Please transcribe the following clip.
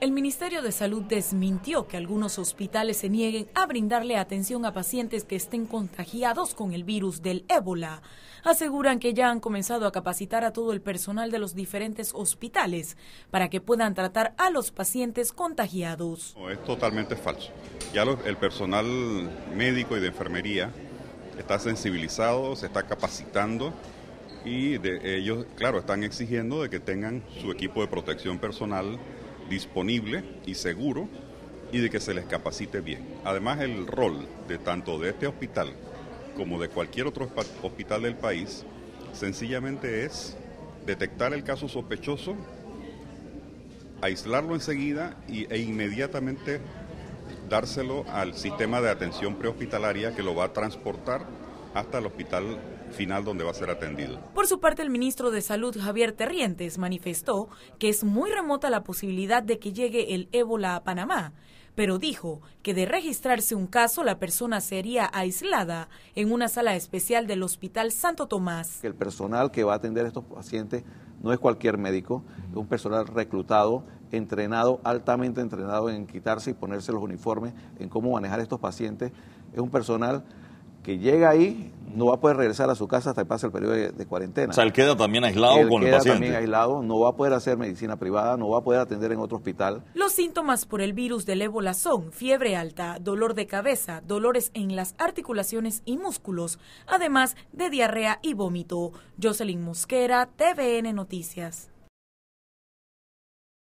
El Ministerio de Salud desmintió que algunos hospitales se nieguen a brindarle atención a pacientes que estén contagiados con el virus del ébola. Aseguran que ya han comenzado a capacitar a todo el personal de los diferentes hospitales para que puedan tratar a los pacientes contagiados. No, es totalmente falso. Ya el personal médico y de enfermería está sensibilizado, se está capacitando y ellos, claro, están exigiendo de que tengan su equipo de protección personal disponible y seguro y de que se les capacite bien. Además, el rol de tanto de este hospital como de cualquier otro hospital del país sencillamente es detectar el caso sospechoso, aislarlo enseguida e inmediatamente dárselo al sistema de atención prehospitalaria que lo va a transportar hasta el hospital final donde va a ser atendido. Por su parte, el ministro de Salud, Javier Terrientes, manifestó que es muy remota la posibilidad de que llegue el ébola a Panamá, pero dijo que de registrarse un caso, la persona sería aislada en una sala especial del Hospital Santo Tomás. El personal que va a atender a estos pacientes no es cualquier médico, es un personal reclutado, entrenado, altamente entrenado en quitarse y ponerse los uniformes, en cómo manejar a estos pacientes. Es un personal que llega ahí, no va a poder regresar a su casa hasta que pase el periodo de cuarentena. O sea, él queda también aislado con el paciente. Él queda también aislado, no va a poder hacer medicina privada, no va a poder atender en otro hospital. Los síntomas por el virus del ébola son fiebre alta, dolor de cabeza, dolores en las articulaciones y músculos, además de diarrea y vómito. Jocelyn Mosquera, TVN Noticias.